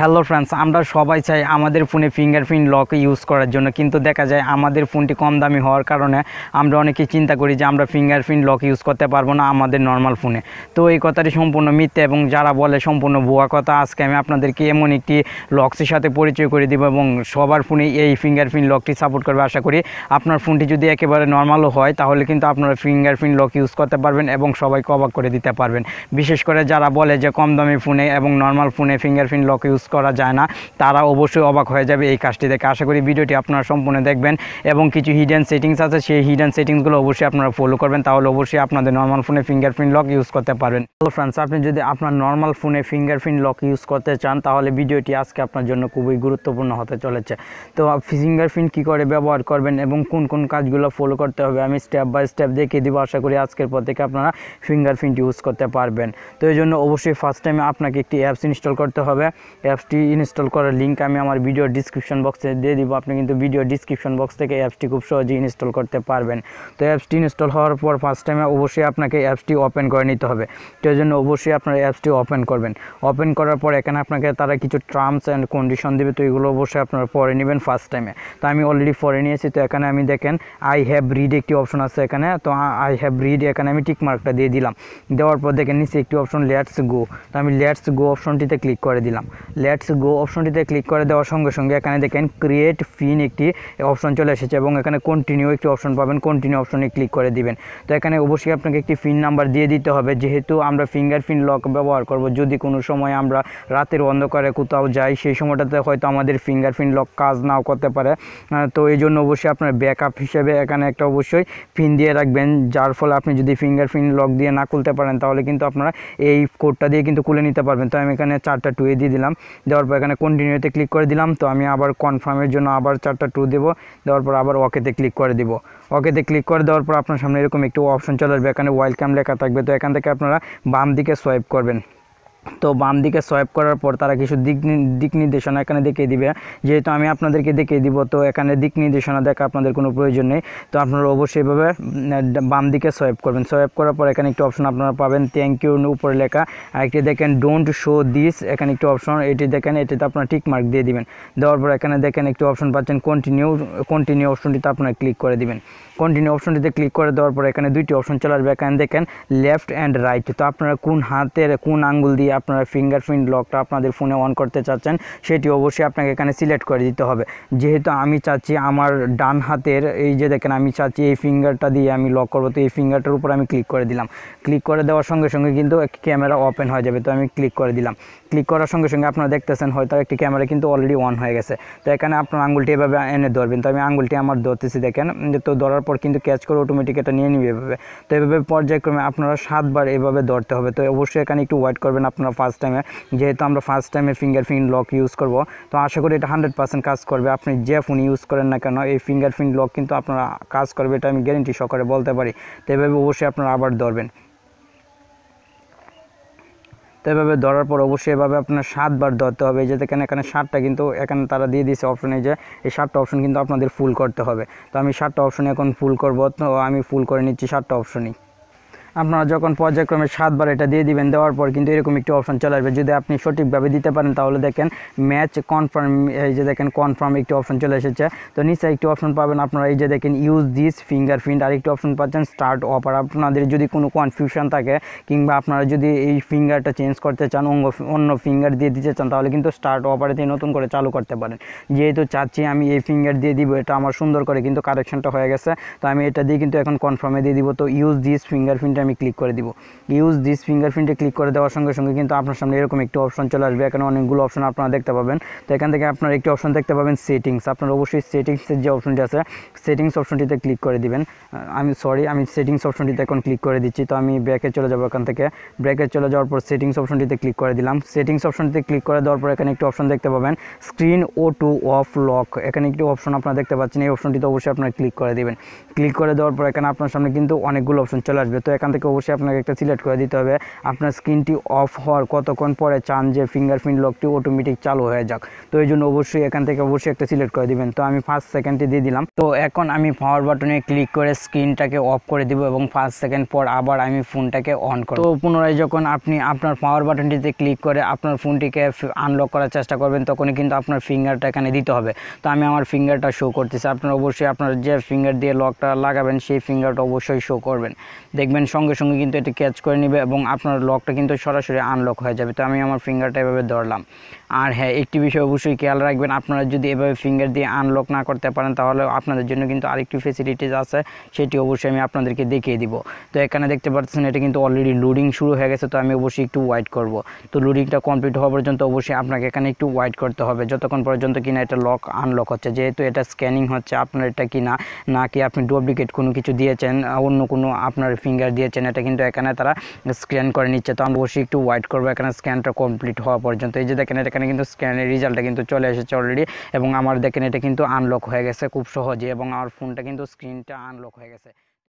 Hello friends, আমরা সবাই চাই আমাদের ফোনে ফিঙ্গারপ্রিন্ট লক ইউজ করার জন্য, কিন্তু দেখা যায় আমাদের ফোনটি কম দামি হওয়ার কারণে আমরা অনেকে চিন্তা করি যে আমরা ফিঙ্গারপ্রিন্ট লক ইউজ করতে পারবো না আমাদের নর্মাল ফোনে। তো এই কথাটি সম্পূর্ণ মিথ্যা এবং যারা বলে সম্পূর্ণ ভুয়া কথা। আজকে আমি আপনাদেরকে এমন একটি লকের সাথে পরিচয় করে দেবো এবং সবার ফোনে এই ফিঙ্গারপ্রিন্ট লকটি সাপোর্ট করবে। আশা করি আপনার ফোনটি যদি একেবারে নর্মালও হয় তাহলে কিন্তু আপনারা ফিঙ্গারপ্রিন্ট লক ইউজ করতে পারবেন এবং সবাইকে অবাক করে দিতে পারবেন। বিশেষ করে যারা বলে যে কম দামি ফোনে এবং নর্মাল ফোনে ফিঙ্গারপ্রিন্ট লক ইউজ করা যায় না, তারা অবশ্যই অবাক হয়ে যাবে এই কাজটি দেখে। আশা করি ভিডিওটি আপনারা সম্পূর্ণ দেখবেন এবং কিছু হিডেন সেটিংস আছে, সেই হিডেন সেটিংসগুলো অবশ্যই আপনারা ফলো করবেন, তাহলে অবশ্যই আপনাদের নর্মাল ফোনে ফিঙ্গারপ্রিন্ট লক ইউজ করতে পারবেন। হ্যালো ফ্রেন্ডস, আপনি যদি আপনার নর্মাল ফোনে ফিঙ্গারপ্রিন্ট লক ইউজ করতে চান তাহলে ভিডিওটি আজকে আপনার জন্য খুবই গুরুত্বপূর্ণ হতে চলেছে। তো ফিঙ্গারপ্রিন্ট কী করে ব্যবহার করবেন এবং কোন কোন কাজগুলো ফলো করতে হবে আমি স্টেপ বাই স্টেপ দেখিয়ে দেবো। আশা করি আজকের পর থেকে আপনারা ফিঙ্গারপ্রিন্ট ইউজ করতে পারবেন। তো এই জন্য অবশ্যই ফার্স্ট টাইমে আপনাকে একটি অ্যাপস ইনস্টল করতে হবে। অ্যাপসটি ইনস্টল করার লিঙ্ক আমি আমার ভিডিও ডিসক্রিপশন বক্সে দিয়ে দিব, আপনি কিন্তু ভিডিও ডিসক্রিপশন বক্স থেকে অ্যাপসটি খুব সহজেই ইনস্টল করতে পারবেন। তো অ্যাপসটি ইনস্টল হওয়ার পর ফার্স্ট টাইমে অবশ্যই আপনাকে অ্যাপসটি ওপেন করে নিতে হবে। তো এই জন্য অবশ্যই আপনারা অ্যাপসটি ওপেন করবেন। ওপেন করার পর এখানে আপনাকে তারা কিছু টার্মস অ্যান্ড কন্ডিশন দেবে, তো এগুলো অবশ্যই আপনারা পড়ে নেবেন ফার্স্ট টাইমে। তো আমি অলরেডি পড়ে নিয়েছি। তো এখানে আমি দেখেন আই হ্যাভ রিড একটি অপশন আছে এখানে। তো আই হ্যাভ রিড এখানে আমি টিক মার্কটা দিয়ে দিলাম। দেওয়ার পর দেখেন নিচে একটি অপশন লেটস গো। তো আমি লেটস গো অপশনটিতে ক্লিক করে দিলাম। লেটস গো অপশনটিতে ক্লিক করে দেওয়ার সঙ্গে সঙ্গে এখানে দেখেন ক্রিয়েট পিন একটি অপশন চলে এসেছে এবং এখানে কন্টিনিউ একটি অপশন পাবেন, কন্টিনিউ অপশনে ক্লিক করে দিবেন। তো এখানে অবশ্যই আপনাকে একটি পিন নাম্বার দিয়ে দিতে হবে, যেহেতু আমরা ফিঙ্গারপ্রিন্ট লক ব্যবহার করব। যদি কোনো সময় আমরা রাতের অন্ধকারে কোথাও যাই সেই সময়টাতে হয়তো আমাদের ফিঙ্গারপ্রিন্ট লক কাজ নাও করতে পারে। তো এই জন্য অবশ্যই আপনার ব্যাকআপ হিসেবে এখানে একটা অবশ্যই পিন দিয়ে রাখবেন, যার ফলে আপনি যদি ফিঙ্গারপ্রিন্ট লক দিয়ে না খুলতে পারেন তাহলে কিন্তু আপনারা এই কোডটা দিয়ে কিন্তু খুলে নিতে পারবেন। তো আমি এখানে 4টা 2 দিয়ে দিলাম। দেওয়ার পর এখানে কন্টিনিউতে ক্লিক করে দিলাম। তো আমি আবার কনফার্মের জন্য আবার 4টা 2 দেবো। দেওয়ার পর আবার ওকেতে ক্লিক করে দেবো। ওকেতে ক্লিক করে দেওয়ার পর আপনার সামনে এরকম একটু অপশন চলে আসবে, এখানে ওয়েলকাম লেখা থাকবে। তো এখান থেকে আপনারা বাম দিকে সোয়াইপ করবেন। তো বাম দিকে সোয়াইপ করার পর তারা কিছু দিক নির্দেশনা এখানে দেখিয়ে দিবে, যেহেতু আমি আপনাদেরকে দেখিয়ে দিব তো এখানে দিক নির্দেশনা দেখা আপনাদের কোনো প্রয়োজন নেই। তো আপনারা অবশ্যই এভাবে বাম দিকে সোয়াইপ করবেন। সোয়াইপ করার পর এখানে একটি অপশন আপনারা পাবেন থ্যাংক ইউ উপরে লেখা, আর একটি দেখেন ডোন্ট শো দিস এখানে একটি অপশন, এটি দেখেন এটিতে আপনারা টিক মার্ক দিয়ে দিবেন। দেওয়ার পর এখানে দেখেন একটি অপশন পাচ্ছেন কন্টিনিউ, কন্টিনিউ অপশনটিতে আপনারা ক্লিক করে দিবেন। কন্টিনিউ অপশনটিতে ক্লিক করে দেওয়ার পর এখানে 2টি অপশন চলে আসবে, এখানে দেখেন লেফট অ্যান্ড রাইট। তো আপনারা কোন হাতের কোন আঙ্গুল দিয়ে আপনারা ফিঙ্গারপ্রিন্ট লকটা আপনাদের ফোনে অন করতে চাচ্ছেন সেটি অবশ্যই আপনাকে এখানে সিলেক্ট করে দিতে হবে। যেহেতু আমি চাচ্ছি আমার ডান হাতের, এই যে দেখেন আমি চাচ্ছি এই ফিঙ্গারটা দিয়ে আমি লক করবো, তো এই ফিঙ্গারটার উপর আমি ক্লিক করে দিলাম। ক্লিক করে দেওয়ার সঙ্গে সঙ্গে কিন্তু একটি ক্যামেরা ওপেন হয়ে যাবে। তো আমি ক্লিক করে দিলাম। ক্লিক করার সঙ্গে সঙ্গে আপনারা দেখতেছেন হয়তো একটি ক্যামেরা কিন্তু অলরেডি অন হয়ে গেছে। তো এখানে আপনার আঙুলটি এভাবে এনে ধরবেন। তো আমি আঙুলটি আমার ধরতেছি দেখেন। তো ধরার পর কিন্তু ক্যাচ করে অটোমেটিক এটা নিয়ে নিবে এভাবে। তো এভাবে পর্যায়ক্রমে আপনারা 7বার এভাবে ধরতে হবে। তো অবশ্যই এখানে একটু ওয়েট করবেন আপনারা ফার্স্ট টাইমে, যেহেতু আমরা ফার্স্ট টাইমে ফিঙ্গারপ্রিন্ট লক ইউজ করব। তো আশা করি এটা 100% কাজ করবে। আপনি যে ফোন ইউজ করেন না কেন এই ফিঙ্গারপ্রিন্ট লক কিন্তু আপনারা কাজ করবে, এটা আমি গ্যারেন্টি সহকারে বলতে পারি। তো এভাবে অবশ্যই আপনারা আবার ধরবেন। তো এভাবে ধরার পর অবশ্যই এভাবে আপনার 7বার ধরতে হবে। এই যে দেখেন এখানে 7টা কিন্তু এখানে তারা দিয়ে দিয়েছে অপশন, এই যে এই 7টা অপশন কিন্তু আপনাদের ফুল করতে হবে। তো আমি 7টা অপশনে এখন ফুল করব। তো আমি ফুল করে নিচ্ছি 7টা অপশনই। আপনারা যখন পর্যায়ক্রমে 7বার এটা দিয়ে দিবেন, দেওয়ার পর কিন্তু এরকম একটি অপশন চলে আসবে। যদি আপনি সঠিকভাবে দিতে পারেন তাহলে দেখেন ম্যাচ কনফার্ম, এই যে দেখেন কনফার্ম একটি অপশন চলে এসেছে। তো নিচে একটি অপশন পাবেন আপনারা, এই যে দেখেন ইউজ দিস ফিঙ্গারপ্রিন্ট, আর একটি অপশন পাচ্ছেন স্টার্ট অফার। আপনাদের যদি কোনো কনফিউশন থাকে কিংবা আপনারা যদি এই ফিঙ্গারটা চেঞ্জ করতে চান, অন্য ফিঙ্গার দিয়ে দিতে চান, তাহলে কিন্তু স্টার্ট অফারে দিয়ে নতুন করে চালু করতে পারেন। যেহেতু চাচ্ছি আমি এই ফিঙ্গার দিয়ে দিব, এটা আমার সুন্দর করে কিন্তু কারেকশনটা হয়ে গেছে। তো আমি এটা দিয়ে কিন্তু এখন কনফার্মে দিয়ে দিব। তো ইউজ দিস ফিঙ্গারপ্রিন্ট আমি ক্লিক করে দিব। ইউজ দিস ফিঙ্গারপ্রিন্টে ক্লিক করে দেওয়ার সঙ্গে সঙ্গে কিন্তু আপনার সামনে এরকম একটি অপশন চলে আসবে। এখানে অনেকগুলো অপশন আপনারা দেখতে পাবেন। তো এখান থেকে আপনার একটি অপশন দেখতে পাবেন সেটিংস। আপনার অবশ্যই সেটিংসের যে অপশনটি আছে সেটিংস অপশনটিতে ক্লিক করে দিবেন। আমি সেটিংস অপশনটিতে এখন ক্লিক করে দিচ্ছি। তো আমি ব্যাকে চলে যাবো, এখান থেকে ব্যাকে চলে যাওয়ার পর সেটিংস অপশনটিতে ক্লিক করে দিলাম। সেটিংস অপশনটিতে ক্লিক করে দেওয়ার পর এখানে একটি অপশন দেখতে পাবেন স্ক্রিন অটো অফ লক, এখানে একটি অপশন আপনারা দেখতে পাচ্ছেন। এই অপশনটিতে অবশ্যই আপনারা ক্লিক করে দেবেন। ক্লিক করে দেওয়ার পর এখানে আপনার সামনে কিন্তু অনেকগুলো অপশন চলে আসবে। তো এখান থেকে অবশ্যই আপনাকে একটা সিলেক্ট করে দিতে হবে। আপনার স্ক্রিনটি অফ হওয়ার কতক্ষণ পরে চান যে ফিঙ্গারপ্রিন্ট লকটি অটোমেটিক চালু হয়ে যাক, তো এই জন্য অবশ্যই এখান থেকে অবশ্যই একটা সিলেক্ট করে দিবেন। তো আমি 5 সেকেন্ডটি দিয়ে দিলাম। তো এখন আমি পাওয়ার বাটনে ক্লিক করে স্ক্রিনটাকে অফ করে দিব এবং 5 সেকেন্ড পর আবার আমি ফোনটাকে অন করব। তো পুনরায় যখন আপনি আপনার পাওয়ার বাটনটিতে ক্লিক করে আপনার ফোনটিকে আনলক করার চেষ্টা করবেন তখনই কিন্তু আপনার ফিঙ্গারটা এখানে দিতে হবে। তো আমি আমার ফিঙ্গারটা শো করতেছি, আপনার অবশ্যই আপনার যে ফিঙ্গার দিয়ে লকটা লাগাবেন সেই ফিঙ্গারটা অবশ্যই শো করবেন, দেখবেন সঙ্গে সঙ্গে কিন্তু এটি ক্যাচ করে নেবে এবং আপনার লকটা কিন্তু সরাসরি আনলক হয়ে যাবে। তো আমি আমার ফিঙ্গারটা এভাবে ধরলাম। আর হ্যাঁ, একটি বিষয় অবশ্যই খেয়াল রাখবেন, আপনারা যদি এভাবে ফিঙ্গার দিয়ে আনলক না করতে পারেন তাহলে আপনাদের জন্য কিন্তু আরেকটি ফেসিলিটিস আছে, সেটি অবশ্যই আমি আপনাদেরকে দেখিয়ে দিব। তো এখানে দেখতে পাচ্ছেন এটা কিন্তু অলরেডি লোডিং শুরু হয়ে গেছে। তো আমি অবশ্যই একটু ওয়েট করব। তো লোডিংটা কমপ্লিট হওয়া পর্যন্ত অবশ্যই আপনাকে এখানে একটু ওয়েট করতে হবে যতক্ষণ পর্যন্ত কিনা এটা লক আনলক হচ্ছে, যেহেতু এটা স্ক্যানিং হচ্ছে আপনার এটা কিনা নাকি আপনি ডুপ্লিকেট কোনো কিছু দিয়েছেন, অন্য কোনো আপনার ফিঙ্গার দিয়েছেন, এটা কিন্তু এখানে তারা স্ক্যান করে নিচ্ছে। তো আমরা অবশ্যই একটু ওয়েট করবো এখানে স্ক্যানটা কমপ্লিট হওয়া পর্যন্ত। এই যে দেখেন এখানে কিন্তু স্ক্যানের রেজাল্টটা কিন্তু চলে এসেছে অলরেডি এবং আমার দেখেন এটা কিন্তু আনলক হয়ে গেছে খুব সহজে এবং আমার ফোনটা কিন্তু স্ক্রিনটা আনলক হয়ে গেছে।